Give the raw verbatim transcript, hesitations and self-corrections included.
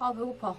Abi upa.